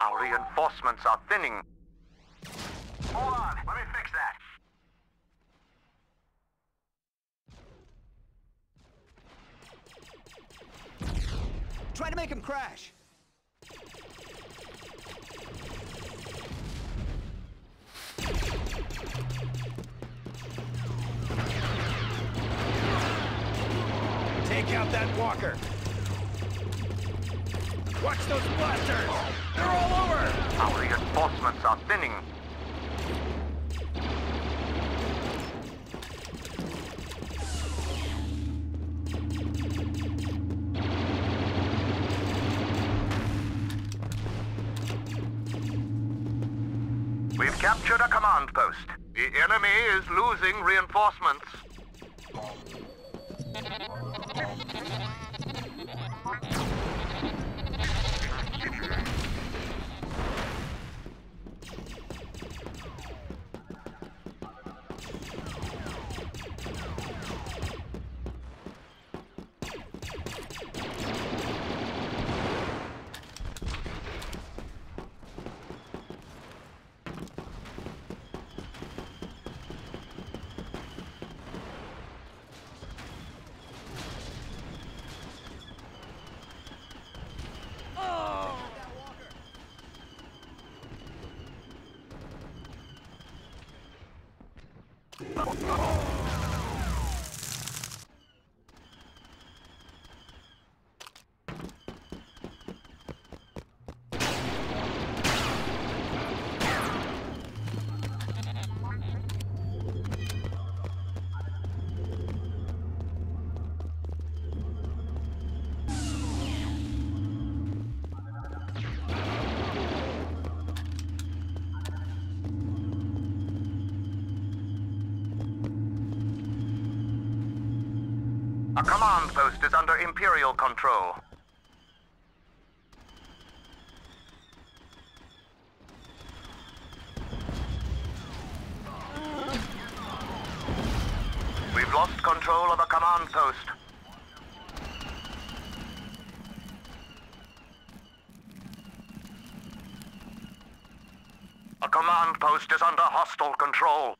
Our reinforcements are thinning. Hold on, let me fix that. Try to make him crash. Take out that walker. Watch those blasters! They're all over! Our reinforcements are thinning. We've captured a command post. The enemy is losing reinforcements. A command post is under Imperial control. We've lost control of a command post. A command post is under hostile control.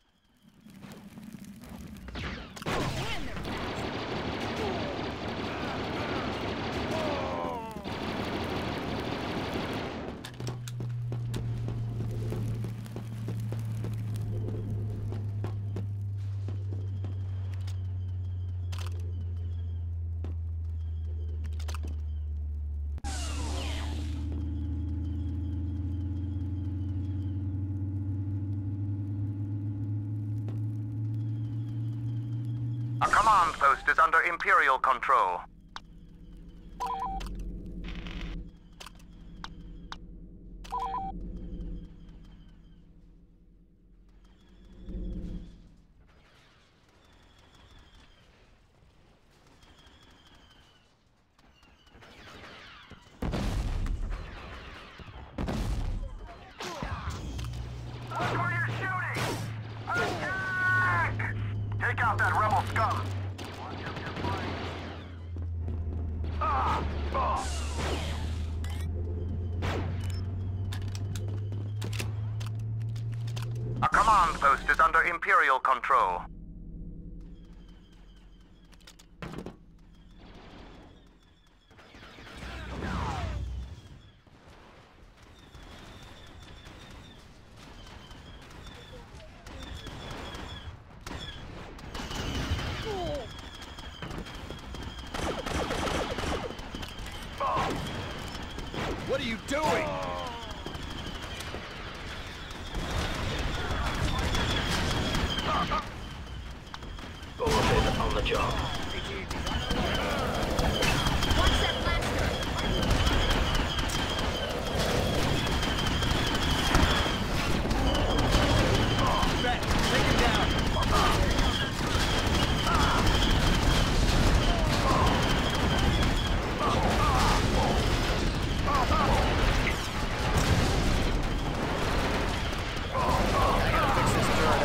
A command post is under Imperial control. A command post is under Imperial control. What are you doing? Overhead on the job. Watch that blaster! Vet, take him down! I gotta fix this turret up.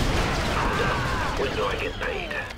I'm done. When do I get paid?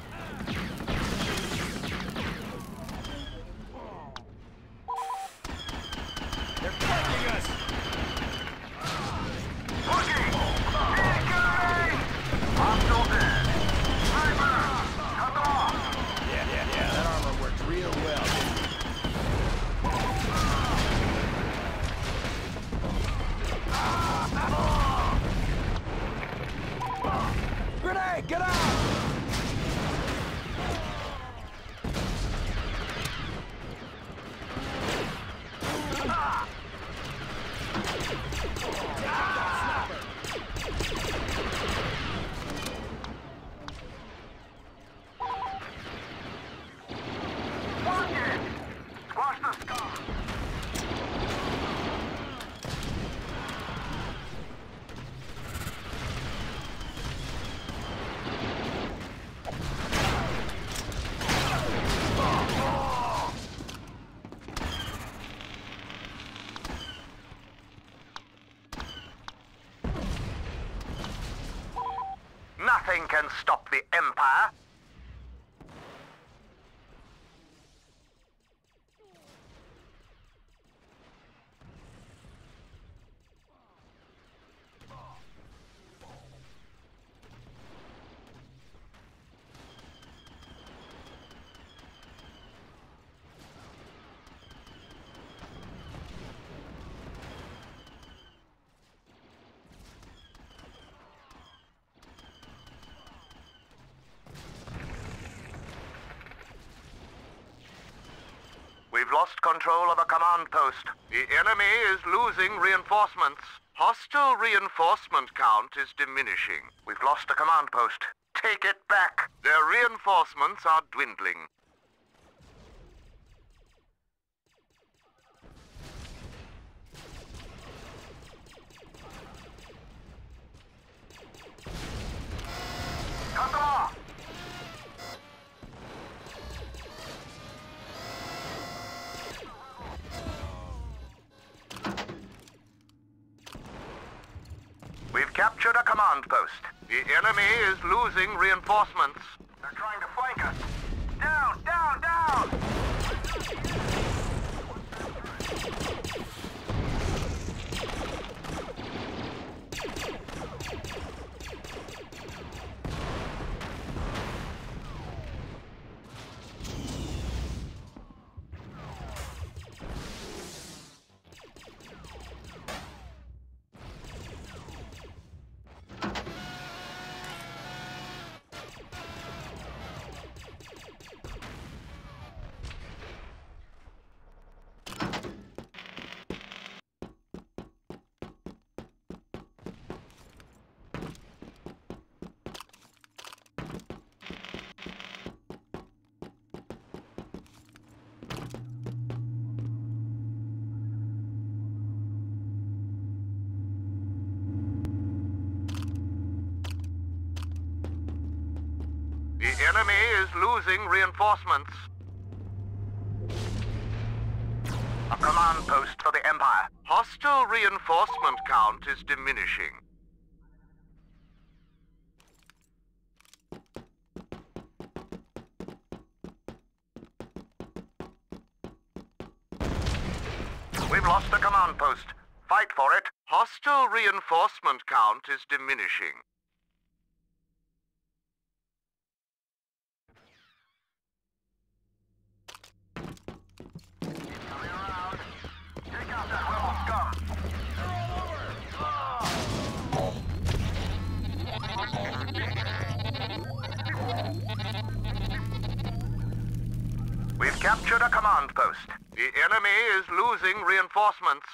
Nothing can stop the Empire. We've lost control of a command post. The enemy is losing reinforcements. Hostile reinforcement count is diminishing. We've lost a command post. Take it back. Their reinforcements are dwindling. Cut them off! We've captured a command post. The enemy is losing reinforcements. They're trying to flank us. Down, down, down! The enemy is losing reinforcements. A command post for the Empire. Hostile reinforcement count is diminishing. We've lost the command post. Fight for it. Hostile reinforcement count is diminishing. We've captured a command post. The enemy is losing reinforcements.